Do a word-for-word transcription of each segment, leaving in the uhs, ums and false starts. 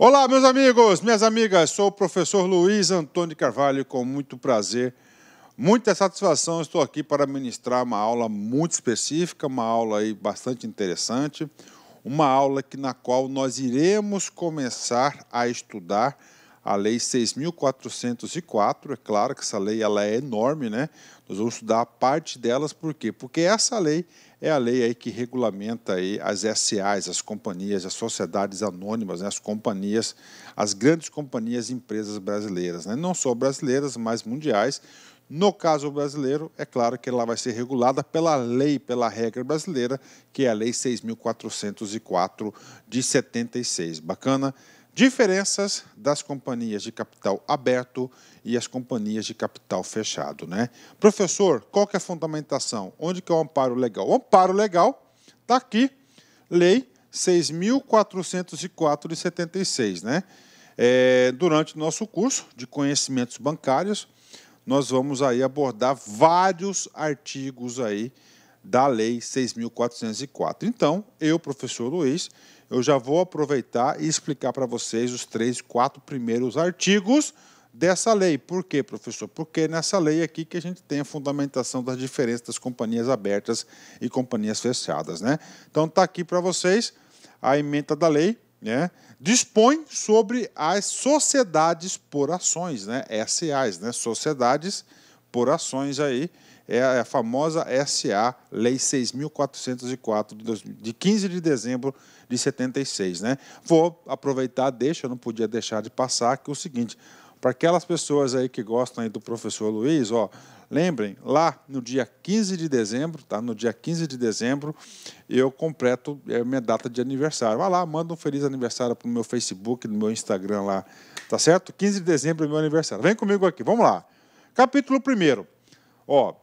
Olá, meus amigos, minhas amigas, sou o professor Luiz Antônio Carvalho e com muito prazer, muita satisfação, estou aqui para ministrar uma aula muito específica, uma aula aí bastante interessante, uma aula que, na qual nós iremos começar a estudar a Lei seis mil quatrocentos e quatro, é claro que essa lei ela é enorme, né? Nós vamos estudar a parte delas, por quê? Porque essa lei é a lei aí que regulamenta aí as S As, as companhias, as sociedades anônimas, né? As companhias, as grandes companhias e empresas brasileiras, né? Não só brasileiras, mas mundiais. No caso brasileiro, é claro que ela vai ser regulada pela lei, pela regra brasileira, que é a Lei seis mil quatrocentos e quatro de setenta e seis. Bacana? Diferenças das companhias de capital aberto e as companhias de capital fechado, né? Professor, qual que é a fundamentação? Onde que é o amparo legal? O amparo legal está aqui, Lei seis mil quatrocentos e quatro de setenta e seis, né? É, durante o nosso curso de conhecimentos bancários, nós vamos aí abordar vários artigos aí da Lei seis mil quatrocentos e quatro. Então, eu, professor Luiz, eu já vou aproveitar e explicar para vocês os três, quatro primeiros artigos dessa lei. Por quê, professor? Porque nessa lei aqui que a gente tem a fundamentação das diferenças das companhias abertas e companhias fechadas, né? Então, está aqui para vocês a ementa da lei, né? Dispõe sobre as sociedades por ações, né? S As, né? Sociedades por ações aí, é a famosa S A, Lei seis mil quatrocentos e quatro, de quinze de dezembro de setenta e seis. Né? Vou aproveitar, deixa, eu não podia deixar de passar, que é o seguinte, para aquelas pessoas aí que gostam aí do professor Luiz, ó, lembrem, lá no dia quinze de dezembro, tá? No dia quinze de dezembro, eu completo a minha data de aniversário. Vai lá, manda um feliz aniversário para o meu Facebook, no meu Instagram lá, tá certo? quinze de dezembro é meu aniversário. Vem comigo aqui, vamos lá. Capítulo primeiro, ó,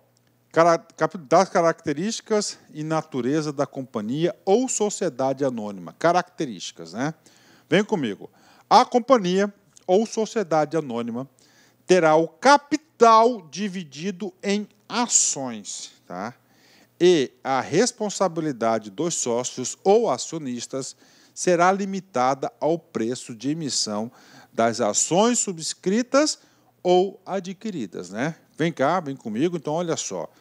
das características e natureza da companhia ou sociedade anônima. Características, né? Vem comigo. A companhia ou sociedade anônima terá o capital dividido em ações, tá? E a responsabilidade dos sócios ou acionistas será limitada ao preço de emissão das ações subscritas ou adquiridas, né? Vem cá, vem comigo. Então, olha só.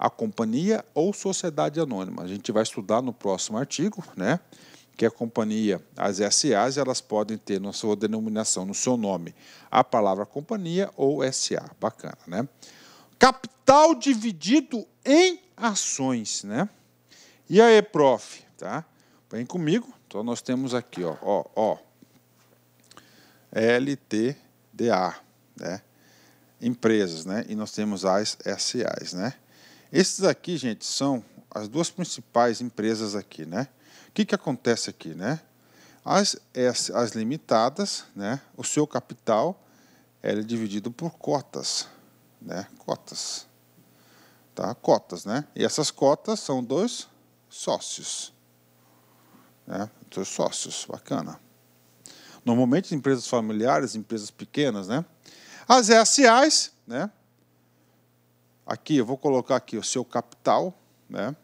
A companhia ou sociedade anônima. A gente vai estudar no próximo artigo, né? Que a companhia, as S As, elas podem ter na sua denominação, no seu nome, a palavra companhia ou S A. Bacana, né? Capital dividido em ações, né? E aí, prof, tá? Vem comigo. Então, nós temos aqui, ó, ó, ó. L T D A, né? Empresas, né? E nós temos as S As, né? Esses aqui, gente, são as duas principais empresas aqui, né? O que que acontece aqui, né? As, as, as limitadas, né? O seu capital ela é dividido por cotas, né? Cotas, tá? Cotas, né? E essas cotas são dos sócios, né? Dos sócios, bacana. Normalmente empresas familiares, empresas pequenas, né? As S As, né? Aqui eu vou colocar aqui o seu capital, né?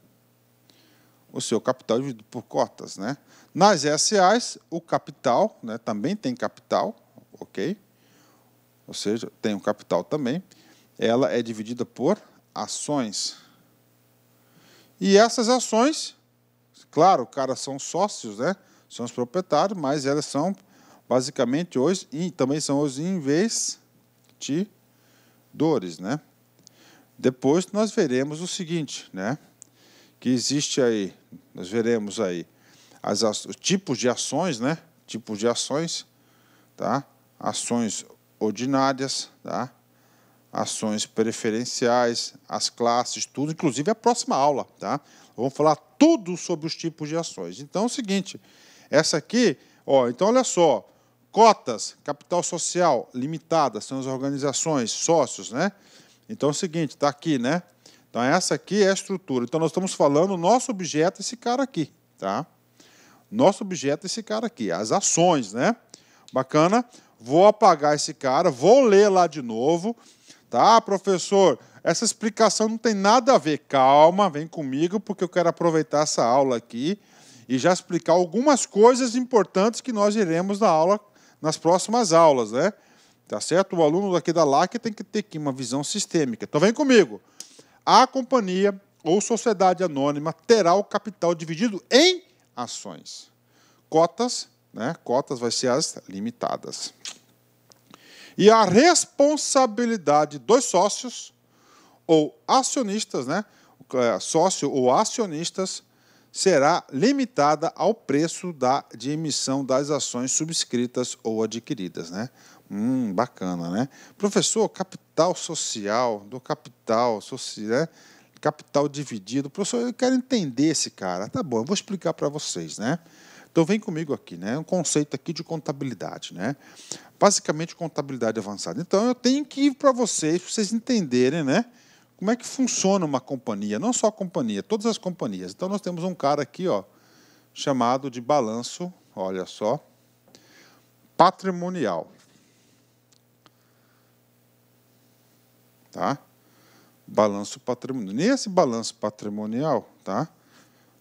O seu capital dividido por cotas, né? Nas S As, o capital, né? Também tem capital, ok? Ou seja, tem um capital também. Ela é dividida por ações. E essas ações, claro, cara, são sócios, né? São os proprietários, mas elas são basicamente hoje e também são os investidores. Dores, né? Depois nós veremos o seguinte, né? Que existe aí, nós veremos aí as, as, os tipos de ações, né? Tipos de ações, tá? Ações ordinárias, tá? Ações preferenciais, as classes, tudo, inclusive a próxima aula, tá? Vamos falar tudo sobre os tipos de ações. Então é o seguinte, essa aqui, ó, então olha só. Cotas, capital social limitada, são as organizações, sócios, né? Então é o seguinte, está aqui, né? Então essa aqui é a estrutura. Então nós estamos falando, nosso objeto é esse cara aqui, tá? Nosso objeto é esse cara aqui, as ações, né? Bacana. Vou apagar esse cara, vou ler lá de novo. Tá, professor, essa explicação não tem nada a ver. Calma, vem comigo, porque eu quero aproveitar essa aula aqui e já explicar algumas coisas importantes que nós iremos na aula nas próximas aulas, né? Tá certo? O aluno aqui da L A C tem que ter aqui uma visão sistêmica. Então vem comigo. A companhia ou sociedade anônima terá o capital dividido em ações. Cotas, né? Cotas vai ser as limitadas. E a responsabilidade dos sócios ou acionistas, né? Sócio ou acionistas, será limitada ao preço da, de emissão das ações subscritas ou adquiridas, né? Hum, bacana, né? Professor, capital social, do capital, né? Capital dividido. Professor, eu quero entender esse cara. Tá bom, eu vou explicar para vocês, né? Então, vem comigo aqui, né? Um conceito aqui de contabilidade, né? Basicamente, contabilidade avançada. Então, eu tenho que ir para vocês, para vocês entenderem, né? Como é que funciona uma companhia, não só a companhia, todas as companhias. Então, nós temos um cara aqui, ó, chamado de balanço, olha só, patrimonial. Tá? Balanço patrimonial. Nesse balanço patrimonial, tá?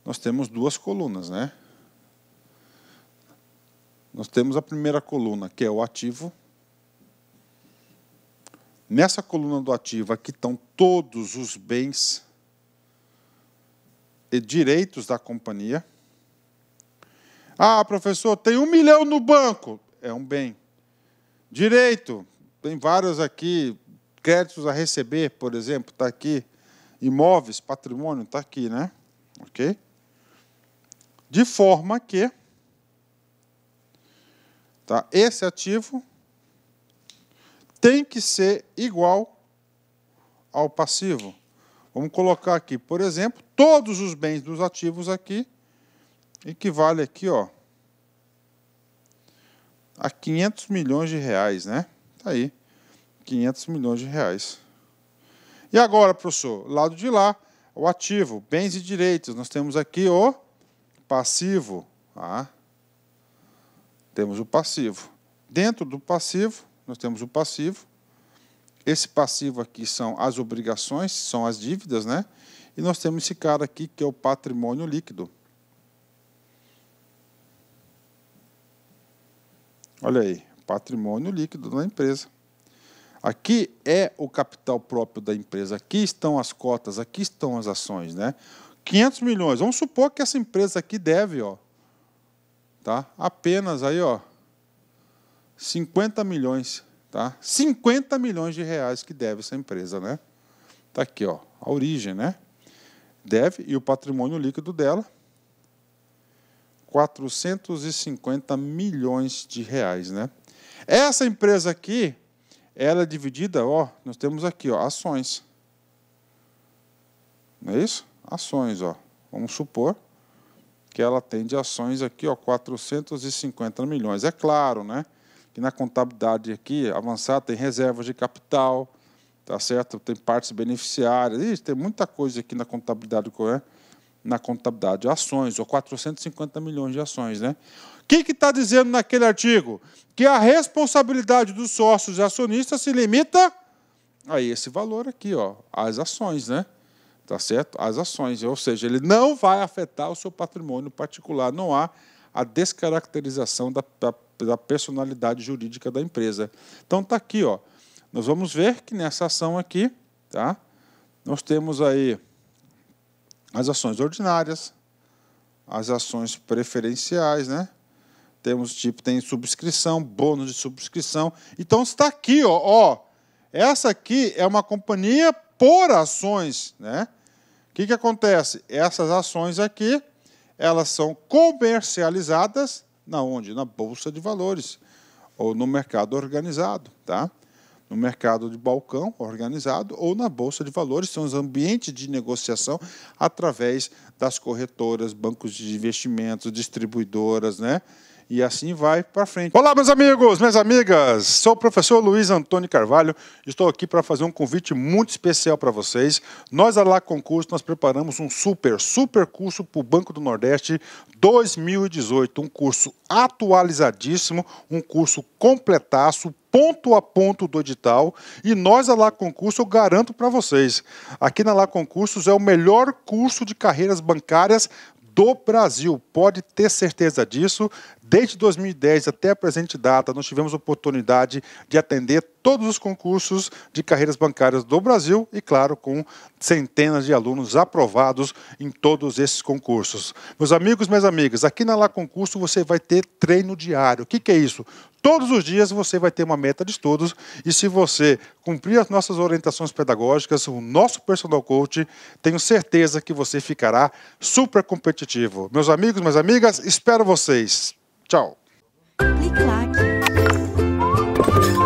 Nós temos duas colunas, né? Nós temos a primeira coluna, que é o ativo. Nessa coluna do ativo, aqui estão todos os bens e direitos da companhia. Ah, professor, tem um milhão no banco. É um bem. Direito, tem vários aqui. Créditos a receber, por exemplo, está aqui. Imóveis, patrimônio, está aqui, né? Ok? De forma que, tá, esse ativo tem que ser igual ao passivo. Vamos colocar aqui, por exemplo, todos os bens dos ativos aqui equivale aqui, ó, a quinhentos milhões de reais, né? Tá aí, quinhentos milhões de reais. E agora, professor, lado de lá, o ativo, bens e direitos, nós temos aqui o passivo, tá? Temos o passivo. Dentro do passivo, nós temos o passivo. Esse passivo aqui são as obrigações, são as dívidas, né? E nós temos esse cara aqui, que é o patrimônio líquido. Olha aí, patrimônio líquido da empresa. Aqui é o capital próprio da empresa. Aqui estão as cotas, aqui estão as ações, né? quinhentos milhões. Vamos supor que essa empresa aqui deve, ó, tá? Apenas aí, ó, cinquenta milhões, tá? cinquenta milhões de reais que deve essa empresa, né? Tá aqui, ó, a origem, né? Deve e o patrimônio líquido dela, quatrocentos e cinquenta milhões de reais, né? Essa empresa aqui, ela é dividida, ó, nós temos aqui, ó, ações. Não é isso? Ações, ó. Vamos supor que ela tem de ações aqui, ó, quatrocentos e cinquenta milhões. É claro, né, que na contabilidade aqui avançada tem reservas de capital, tá certo? Tem partes beneficiárias. Ih, tem muita coisa aqui na contabilidade, é? Na contabilidade, ações, ou quatrocentos e cinquenta milhões de ações, né? O que está dizendo naquele artigo? Que a responsabilidade dos sócios e acionistas se limita a esse valor aqui, ó, as ações, né? Tá certo? As ações, ou seja, ele não vai afetar o seu patrimônio particular, não há a descaracterização da, da, da personalidade jurídica da empresa. Então tá aqui, ó. Nós vamos ver que nessa ação aqui, tá? Nós temos aí as ações ordinárias, as ações preferenciais, né? Temos tipo tem subscrição, bônus de subscrição. Então está aqui, ó, ó. Essa aqui é uma companhia por ações, né? O que que acontece? Essas ações aqui, elas são comercializadas na onde? Na bolsa de valores ou no mercado organizado, tá? No mercado de balcão organizado ou na bolsa de valores, são os ambientes de negociação através das corretoras, bancos de investimentos, distribuidoras, né? E assim vai para frente. Olá, meus amigos, minhas amigas. Sou o professor Luiz Antônio Carvalho. Estou aqui para fazer um convite muito especial para vocês. Nós, da L A C Concursos, nós preparamos um super, super curso para o Banco do Nordeste dois mil e dezoito. Um curso atualizadíssimo, um curso completaço, ponto a ponto do edital, e nós, a L A C Concursos, eu garanto para vocês, aqui na L A C Concursos é o melhor curso de carreiras bancárias do Brasil, pode ter certeza disso. Desde dois mil e dez até a presente data, nós tivemos oportunidade de atender todos os concursos de carreiras bancárias do Brasil e, claro, com centenas de alunos aprovados em todos esses concursos. Meus amigos, minhas amigas, aqui na L A C Concursos você vai ter treino diário. O que que é isso? Todos os dias você vai ter uma meta de estudos e se você cumprir as nossas orientações pedagógicas, o nosso personal coach, tenho certeza que você ficará super competitivo. Meus amigos, minhas amigas, espero vocês. Tchau. Clique lá.